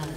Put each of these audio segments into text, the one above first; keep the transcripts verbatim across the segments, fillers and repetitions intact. done.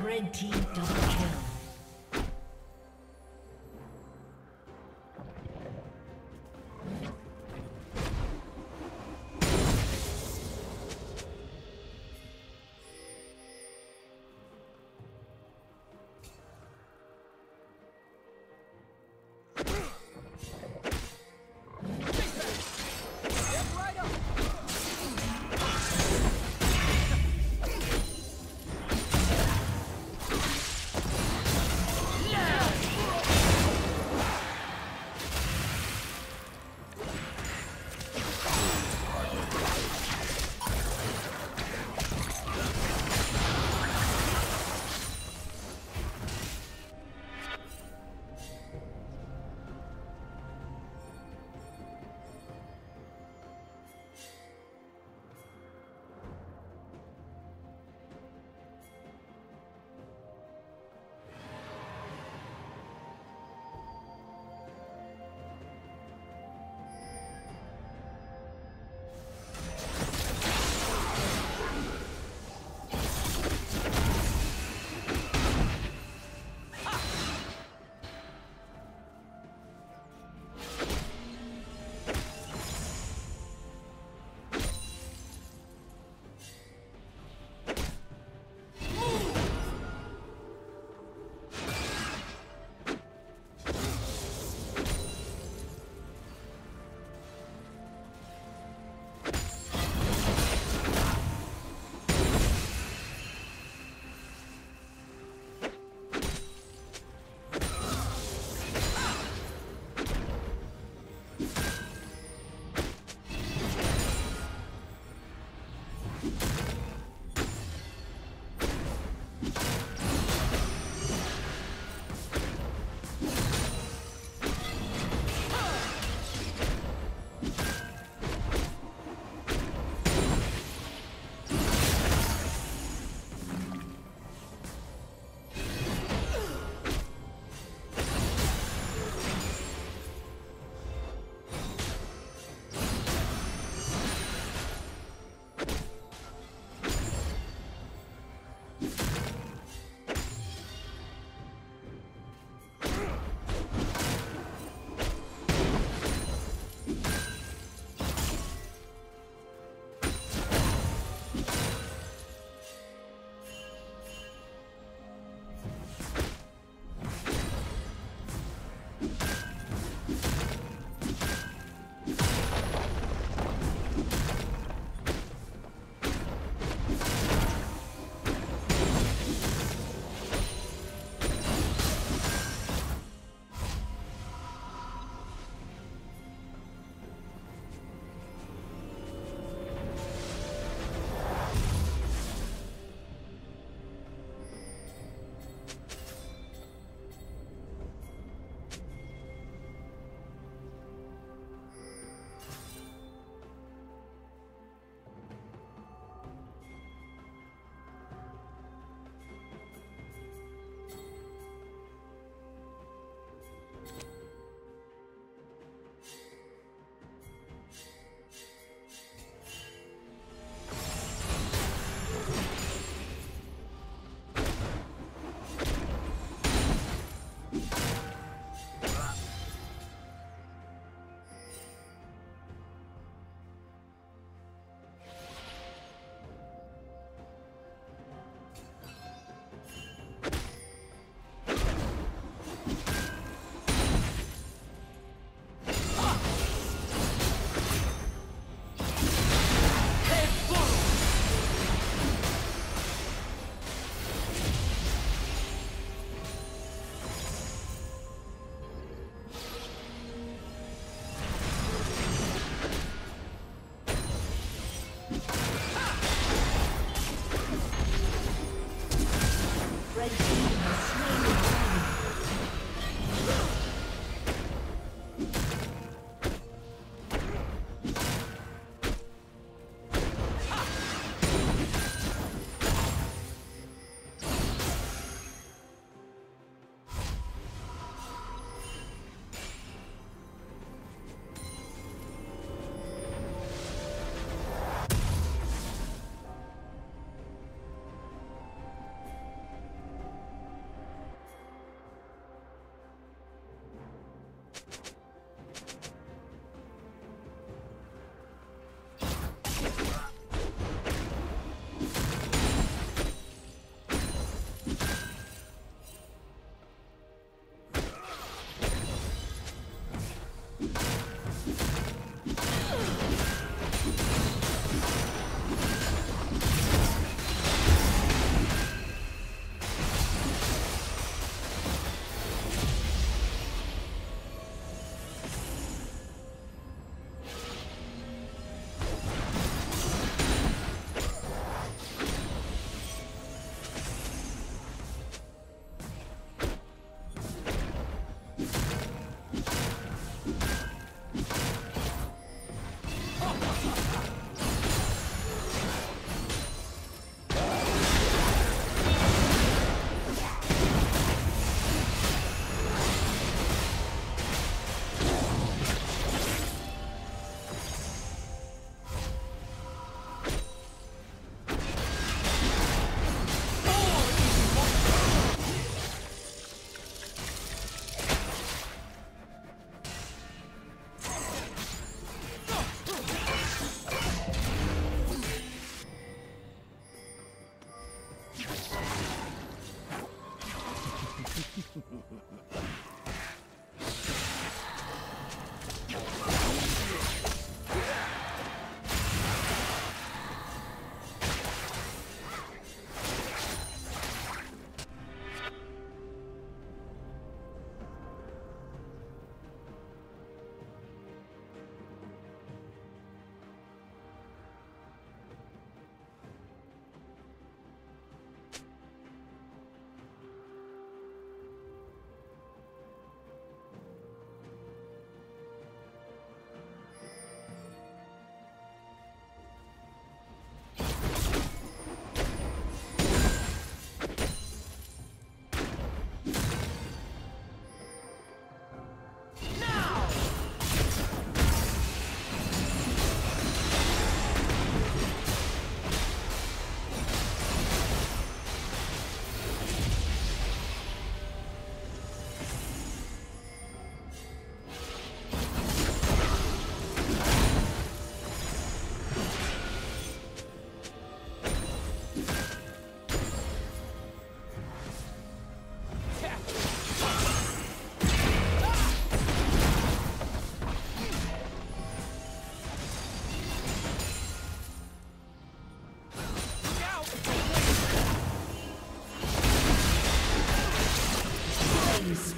Red team double kill.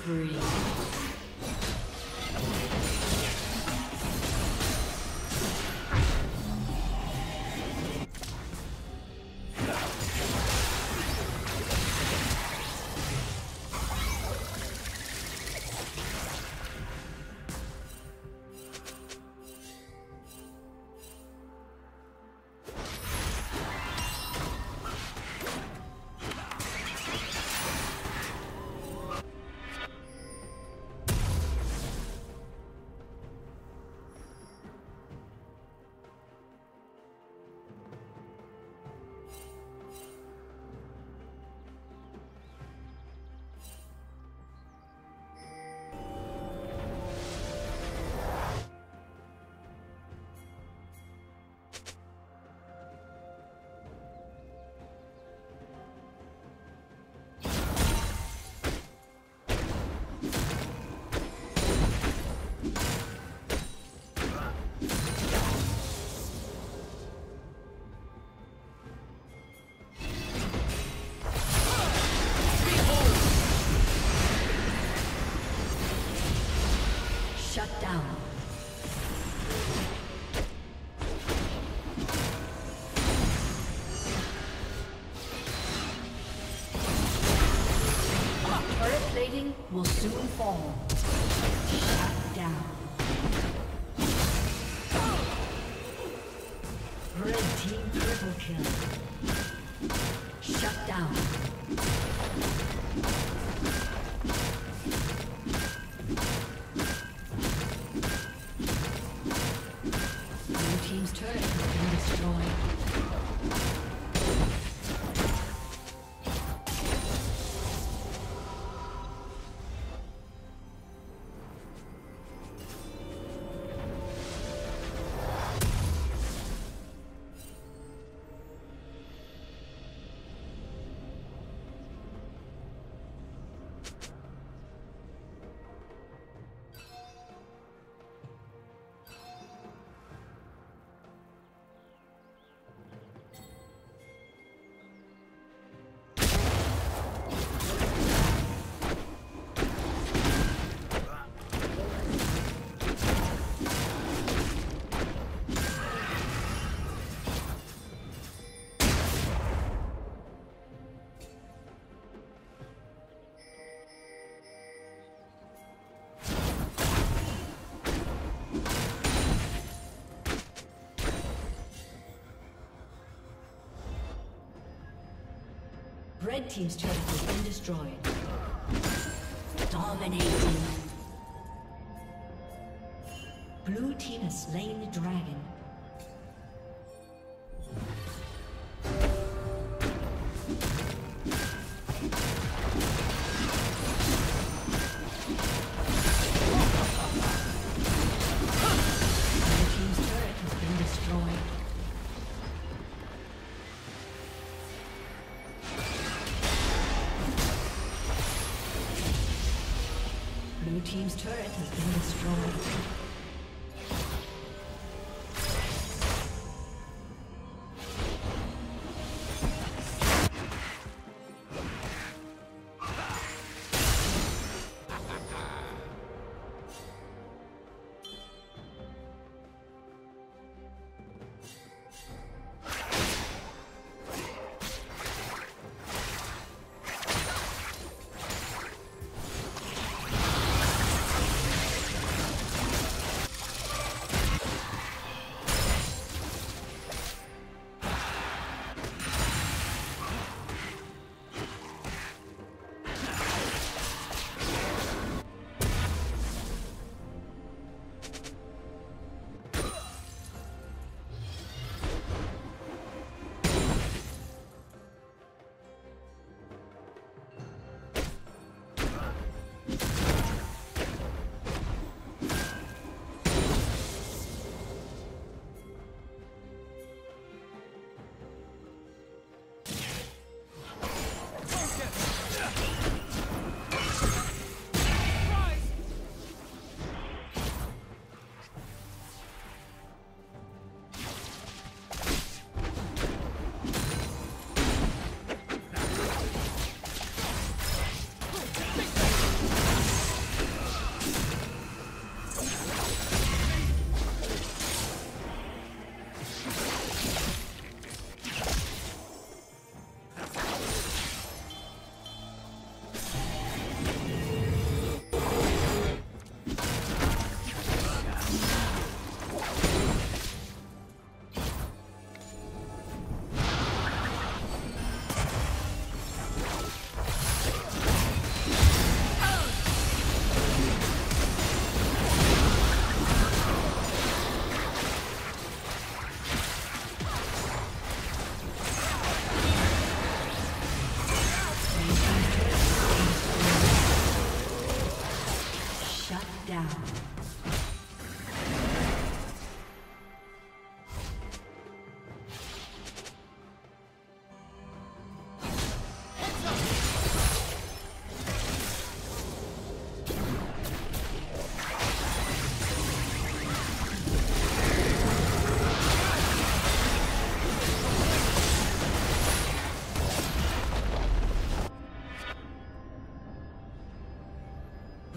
spree. Shut down. Turret plating will soon fall. Shut down. Red team triple kill. Shut down. Red team's turret has been destroyed. Dominating. Blue team has slain the dragon. Team's turret has been destroyed.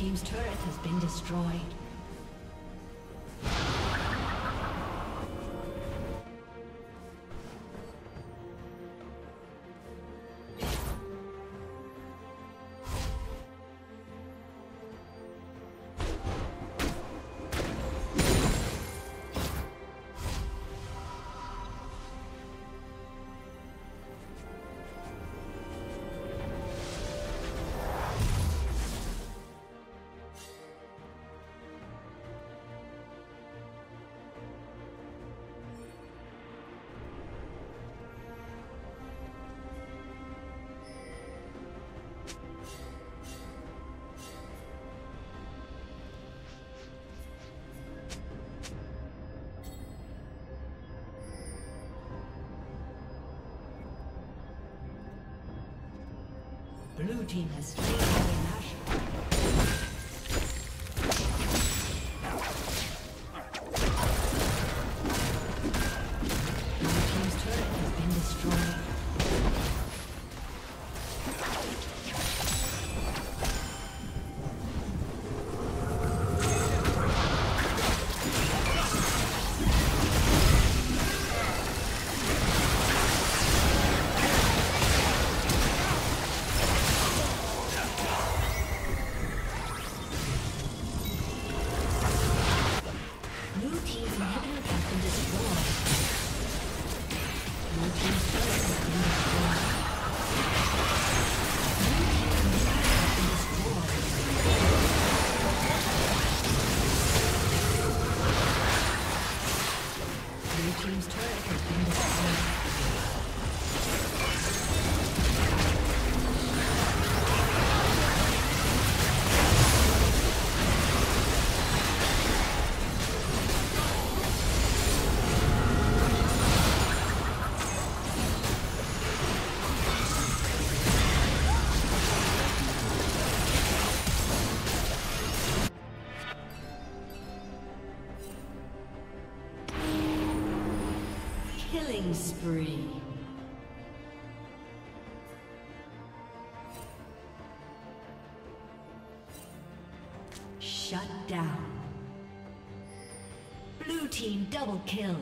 team's turret has been destroyed. Blue team has failed. Spree. Shut down. Blue team double kill.